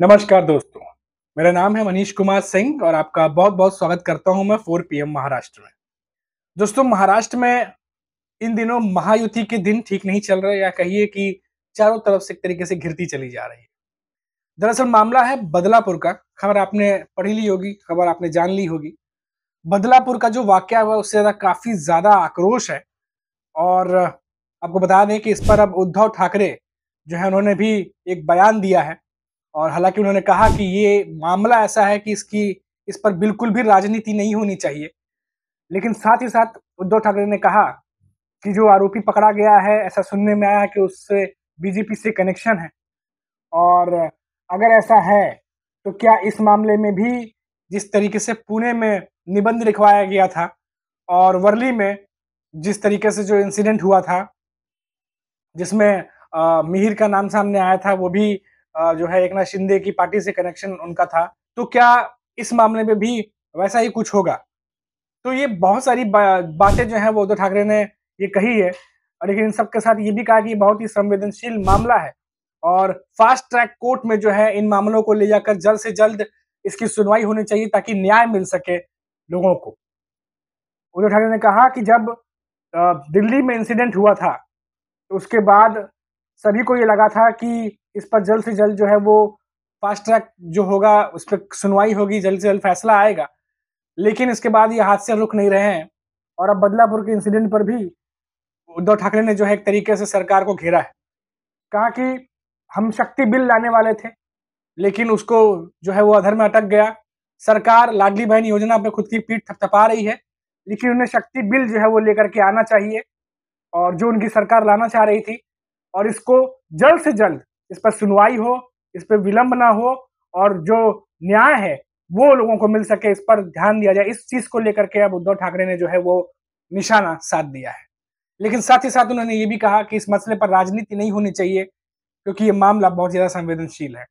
नमस्कार दोस्तों, मेरा नाम है मनीष कुमार सिंह और आपका बहुत बहुत स्वागत करता हूं मैं 4 PM महाराष्ट्र में। दोस्तों, महाराष्ट्र में इन दिनों महायुति के दिन ठीक नहीं चल रहे, या कहिए कि चारों तरफ से एक तरीके से घिरती चली जा रही है। दरअसल मामला है बदलापुर का। खबर आपने पढ़ी ली होगी, खबर आपने जान ली होगी। बदलापुर का जो वाकया हुआ उससे ज़्यादा काफ़ी ज़्यादा आक्रोश है और आपको बता दें कि इस पर अब उद्धव ठाकरे जो है उन्होंने भी एक बयान दिया है और हालांकि उन्होंने कहा कि ये मामला ऐसा है कि इस पर बिल्कुल भी राजनीति नहीं होनी चाहिए। लेकिन साथ ही साथ उद्धव ठाकरे ने कहा कि जो आरोपी पकड़ा गया है, ऐसा सुनने में आया कि उससे बीजेपी से कनेक्शन है और अगर ऐसा है तो क्या इस मामले में भी जिस तरीके से पुणे में निबंध लिखवाया गया था और वर्ली में जिस तरीके से जो इंसिडेंट हुआ था जिसमें मिहिर का नाम सामने आया था, वो भी जो है एकनाथ शिंदे की पार्टी से कनेक्शन उनका था, तो क्या इस मामले में भी वैसा ही कुछ होगा? तो ये बहुत सारी बातें जो हैं वो उद्धव ठाकरे ने ये कही है। लेकिन इन सब के साथ ये भी कहा कि बहुत ही संवेदनशील मामला है और फास्ट ट्रैक कोर्ट में जो है इन मामलों को ले जाकर जल्द से जल्द इसकी सुनवाई होनी चाहिए ताकि न्याय मिल सके लोगों को। उद्धव ठाकरे ने कहा कि जब दिल्ली में इंसिडेंट हुआ था तो उसके बाद सभी को ये लगा था कि इस पर जल्द से जल्द जो है वो फास्ट ट्रैक जो होगा उस पर सुनवाई होगी, जल्द से जल्द फैसला आएगा। लेकिन इसके बाद ये हादसे रुक नहीं रहे हैं और अब बदलापुर के इंसिडेंट पर भी उद्धव ठाकरे ने जो है एक तरीके से सरकार को घेरा है। कहा कि हम शक्ति बिल लाने वाले थे लेकिन उसको जो है वो अधर में अटक गया। सरकार लाडली बहन योजना पर खुद की पीठ थपथपा रही है लेकिन उन्हें शक्ति बिल जो है वो लेकर के आना चाहिए और जो उनकी सरकार लाना चाह रही थी, और इसको जल्द से जल्द इस पर सुनवाई हो, इस पर विलंब ना हो और जो न्याय है वो लोगों को मिल सके, इस पर ध्यान दिया जाए। इस चीज को लेकर के अब उद्धव ठाकरे ने जो है वो निशाना साध दिया है। लेकिन साथ ही साथ उन्होंने ये भी कहा कि इस मसले पर राजनीति नहीं होनी चाहिए क्योंकि ये मामला बहुत ज्यादा संवेदनशील है।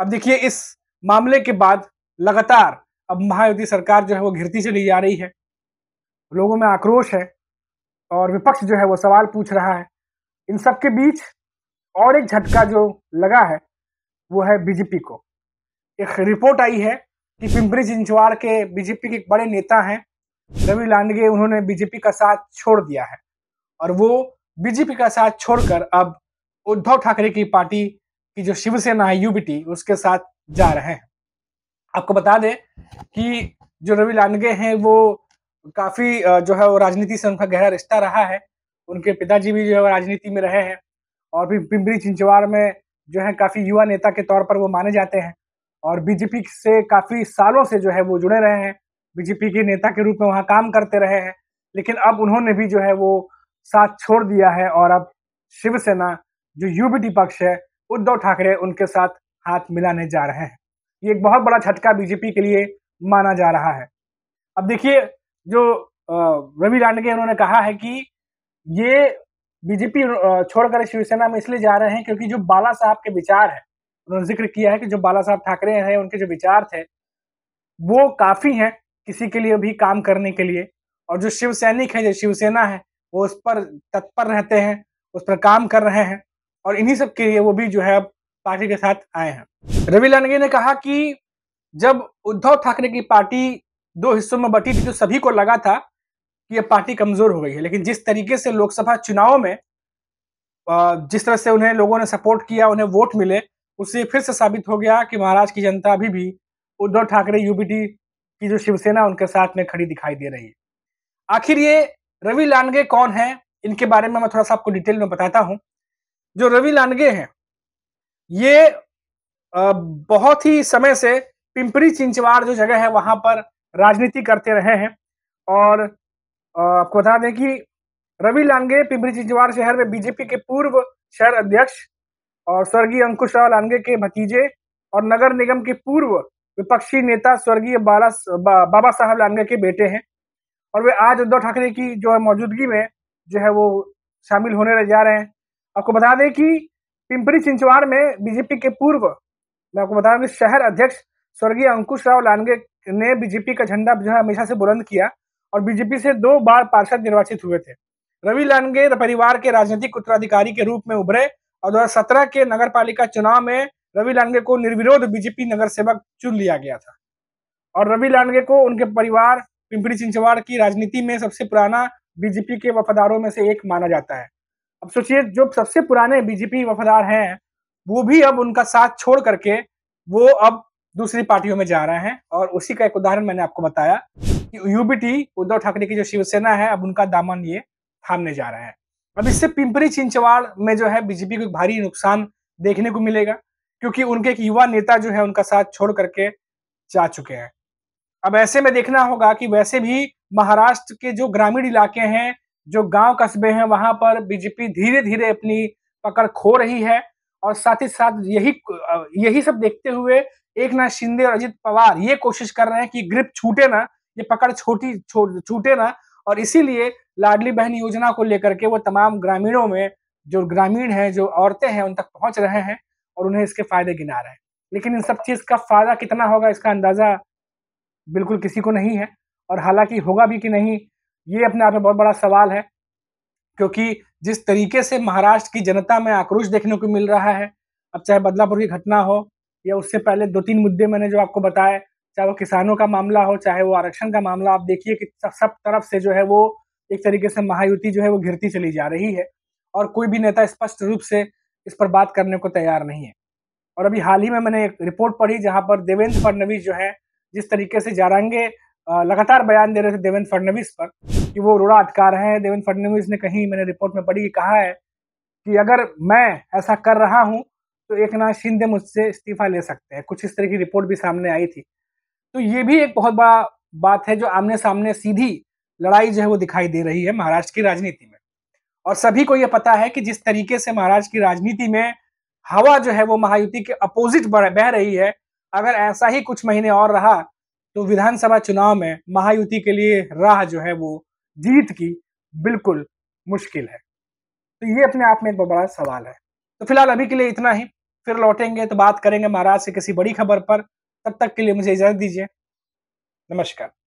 अब देखिए, इस मामले के बाद लगातार अब महायुति सरकार जो है वो घिरती चली जा रही है, लोगों में आक्रोश है और विपक्ष जो है वो सवाल पूछ रहा है। इन सब के बीच और एक झटका जो लगा है वो है बीजेपी को। एक रिपोर्ट आई है कि पिंपरी-चिंचवड के बीजेपी के एक बड़े नेता हैं रवि लांडगे, उन्होंने बीजेपी का साथ छोड़ दिया है और वो बीजेपी का साथ छोड़कर अब उद्धव ठाकरे की पार्टी की जो शिवसेना है यूबीटी, उसके साथ जा रहे हैं। आपको बता दें कि जो रवि लांडगे हैं वो काफ़ी जो है वो राजनीति से उनका गहरा रिश्ता रहा है। उनके पिताजी भी जो है वो राजनीति में रहे हैं और भी पिंपरी-चिंचवड में जो है काफ़ी युवा नेता के तौर पर वो माने जाते हैं और बीजेपी से काफ़ी सालों से जो है वो जुड़े रहे हैं, बीजेपी के नेता के रूप में वहाँ काम करते रहे हैं। लेकिन अब उन्होंने भी जो है वो साथ छोड़ दिया है और अब शिवसेना जो यूबीटी पक्ष है, उद्धव ठाकरे उनके साथ हाथ मिलाने जा रहे हैं। ये एक बहुत बड़ा झटका बीजेपी के लिए माना जा रहा है। अब देखिए, जो रवि लांडगे उन्होंने कहा है कि ये बीजेपी छोड़कर शिवसेना में इसलिए जा रहे हैं क्योंकि जो बाला साहब के विचार है, उन्होंने जिक्र किया है कि जो बाला साहब ठाकरे हैं उनके जो विचार थे वो काफ़ी हैं किसी के लिए भी काम करने के लिए, और जो शिव सैनिक है, जो शिवसेना है, वो उस पर तत्पर रहते हैं, उस पर काम कर रहे हैं और इन्हीं सब के लिए वो भी जो है पार्टी के साथ आए हैं। रवि लांडगे ने कहा कि जब उद्धव ठाकरे की पार्टी 2 हिस्सों में बटी थी तो सभी को लगा था कि ये पार्टी कमजोर हो गई है, लेकिन जिस तरीके से लोकसभा चुनाव में जिस तरह से उन्हें लोगों ने सपोर्ट किया, उन्हें वोट मिले, उससे फिर से साबित हो गया कि महाराष्ट्र की जनता अभी भी उद्धव ठाकरे यूबीटी की जो शिवसेना उनके साथ में खड़ी दिखाई दे रही है। आखिर ये रवि लांडगे कौन है, इनके बारे में मैं थोड़ा सा आपको डिटेल में बताता हूँ। जो रवि लांडगे हैं ये बहुत ही समय से पिंपरी-चिंचवड जो जगह है वहाँ पर राजनीति करते रहे हैं और आपको बता दें कि रवि लांडगे पिंपरी-चिंचवड शहर में बीजेपी के पूर्व शहर अध्यक्ष और स्वर्गीय अंकुशराव लांगे के भतीजे और नगर निगम के पूर्व विपक्षी नेता स्वर्गीय बाबा साहब लांडगे के बेटे हैं और वे आज उद्धव ठाकरे की जो है मौजूदगी में जो है वो शामिल होने जा रहे हैं। आपको बता दें कि पिंपरी-चिंचवड में बीजेपी के पूर्व, मैं आपको बता दूँ, शहर अध्यक्ष स्वर्गीय अंकुशराव लांगे ने बीजेपी का झंडा जो है हमेशा से बुलंद किया और बीजेपी से 2 बार पार्षद निर्वाचित हुए थे। रवि लांडगे परिवार के राजनीतिक उत्तराधिकारी के रूप में उभरे और 2017 के नगरपालिका चुनाव में रवि लांडगे को निर्विरोध बीजेपी नगर सेवक चुन लिया गया था और रवि लांडगे को उनके परिवार पिंपरी-चिंचवड की राजनीति में सबसे पुराना बीजेपी के वफादारों में से एक माना जाता है। अब सोचिए, जो सबसे पुराने बीजेपी वफादार हैं वो भी अब उनका साथ छोड़ करके वो अब दूसरी पार्टियों में जा रहे हैं और उसी का एक उदाहरण मैंने आपको बताया कि यूबीटी उद्धव ठाकरे की जो शिवसेना है अब उनका दामन ये थामने जा रहा है। अब इससे पिंपरी-चिंचवड में जो है बीजेपी को भारी नुकसान देखने को मिलेगा क्योंकि उनके एक युवा नेता जो है उनका साथ छोड़ करके जा चुके हैं। अब ऐसे में देखना होगा कि वैसे भी महाराष्ट्र के जो ग्रामीण इलाके हैं, जो गांव कस्बे हैं, वहां पर बीजेपी धीरे धीरे अपनी पकड़ खो रही है और साथ ही साथ यही सब देखते हुए एकनाथ शिंदे और अजित पवार ये कोशिश कर रहे हैं कि ग्रिप छूटे ना, ये पकड़ छूटे ना, और इसीलिए लाडली बहन योजना को लेकर के वो तमाम ग्रामीणों में जो ग्रामीण हैं, जो औरतें हैं, उन तक पहुंच रहे हैं और उन्हें इसके फायदे गिना रहे हैं। लेकिन इन सब चीज का फायदा कितना होगा इसका अंदाजा बिल्कुल किसी को नहीं है और हालांकि होगा भी कि नहीं ये अपने आप में बहुत बड़ा सवाल है, क्योंकि जिस तरीके से महाराष्ट्र की जनता में आक्रोश देखने को मिल रहा है, अब चाहे बदलापुर की घटना हो या उससे पहले 2-3 मुद्दे मैंने जो आपको बताए, चाहे वो किसानों का मामला हो, चाहे वो आरक्षण का मामला, आप देखिए कि सब तरफ से जो है वो एक तरीके से महायुति जो है वो घिरती चली जा रही है और कोई भी नेता स्पष्ट रूप से इस पर बात करने को तैयार नहीं है। और अभी हाल ही में मैंने एक रिपोर्ट पढ़ी जहां पर देवेंद्र फडणवीस जो है, जिस तरीके से जारंगे लगातार बयान दे रहे थे देवेंद्र फडणवीस पर कि वो रोड़ा अटका रहे हैं, देवेंद्र फडणवीस ने कहीं मैंने रिपोर्ट में पढ़ी कहा है कि अगर मैं ऐसा कर रहा हूँ तो एकनाथ शिंदे मुझसे इस्तीफा ले सकते हैं, कुछ इस तरह की रिपोर्ट भी सामने आई थी। तो ये भी एक बहुत बड़ा बात है जो आमने सामने सीधी लड़ाई जो है वो दिखाई दे रही है महाराष्ट्र की राजनीति में। और सभी को ये पता है कि जिस तरीके से महाराष्ट्र की राजनीति में हवा जो है वो महायुति के अपोजिट बह रही है, अगर ऐसा ही कुछ महीने और रहा तो विधानसभा चुनाव में महायुति के लिए राह जो है वो जीत की बिल्कुल मुश्किल है। तो ये अपने आप में एक बहुत बड़ा सवाल है। तो फिलहाल अभी के लिए इतना ही, फिर लौटेंगे तो बात करेंगे महाराष्ट्र से किसी बड़ी खबर पर। तब तक के लिए मुझे इजाजत दीजिए। नमस्कार।